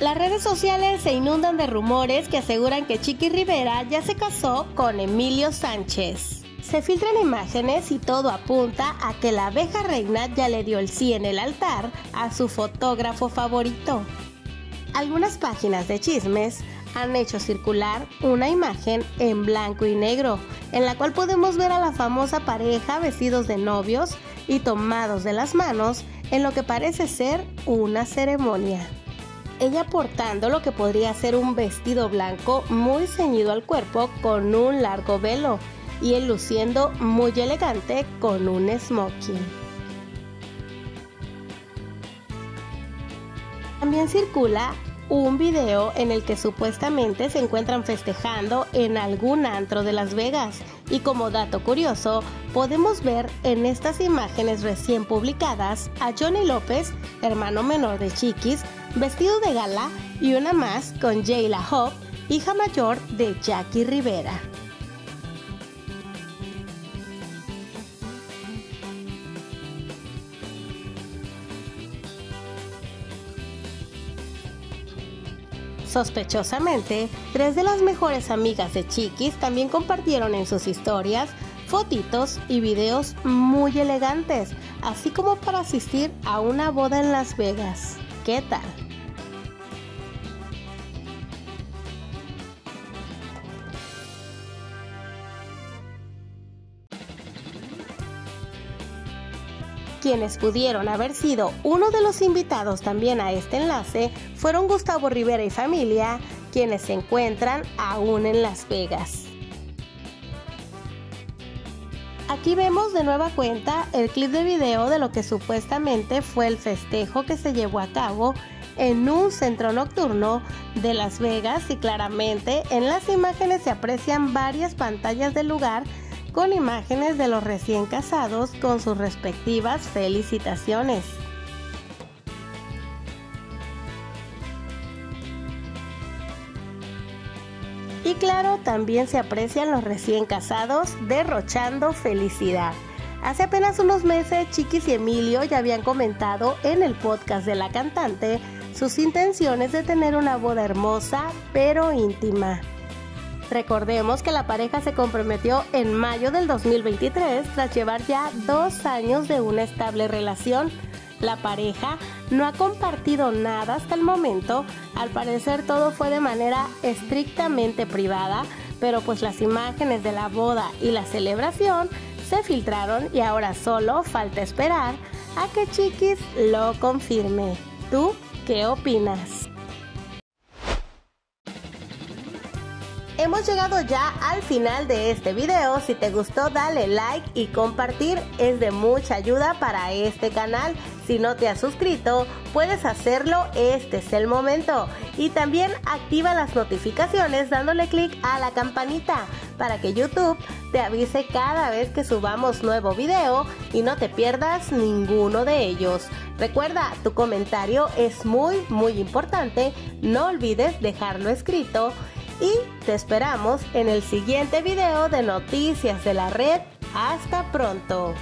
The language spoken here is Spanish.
Las redes sociales se inundan de rumores que aseguran que Chiqui Rivera ya se casó con Emilio Sánchez. Se filtran imágenes y todo apunta a que la abeja reina ya le dio el sí en el altar a su fotógrafo favorito. Algunas páginas de chismes han hecho circular una imagen en blanco y negro, en la cual podemos ver a la famosa pareja vestidos de novios y tomados de las manos en lo que parece ser una ceremonia. Ella portando lo que podría ser un vestido blanco muy ceñido al cuerpo con un largo velo y él luciendo muy elegante con un smoking. También circula un video en el que supuestamente se encuentran festejando en algún antro de Las Vegas y como dato curioso podemos ver en estas imágenes recién publicadas a Johnny López, hermano menor de Chiquis, vestido de gala y una más con Jayla Hope, hija mayor de Jackie Rivera. Sospechosamente, tres de las mejores amigas de Chiquis también compartieron en sus historias fotitos y videos muy elegantes, así como para asistir a una boda en Las Vegas. ¿Qué tal? Quienes pudieron haber sido uno de los invitados también a este enlace fueron Gustavo Rivera y familia, quienes se encuentran aún en Las Vegas. Aquí vemos de nueva cuenta el clip de video de lo que supuestamente fue el festejo que se llevó a cabo en un centro nocturno de Las Vegas y claramente en las imágenes se aprecian varias pantallas del lugar con imágenes de los recién casados con sus respectivas felicitaciones. Y claro, también se aprecian los recién casados derrochando felicidad. Hace apenas unos meses, Chiquis y Emilio ya habían comentado en el podcast de la cantante sus intenciones de tener una boda hermosa pero íntima. Recordemos que la pareja se comprometió en mayo del 2023 tras llevar ya 2 años de una estable relación. La pareja no ha compartido nada hasta el momento, al parecer todo fue de manera estrictamente privada, pero pues las imágenes de la boda y la celebración se filtraron y ahora solo falta esperar a que Chiquis lo confirme. ¿Tú qué opinas? Hemos llegado ya al final de este video. Si te gustó, dale like y compartir, es de mucha ayuda para este canal. Si no te has suscrito, puedes hacerlo, este es el momento. Y también activa las notificaciones dándole clic a la campanita para que YouTube te avise cada vez que subamos nuevo video y no te pierdas ninguno de ellos. Recuerda, tu comentario es muy importante, no olvides dejarlo escrito. Y te esperamos en el siguiente video de Noticias de la Red. ¡Hasta pronto!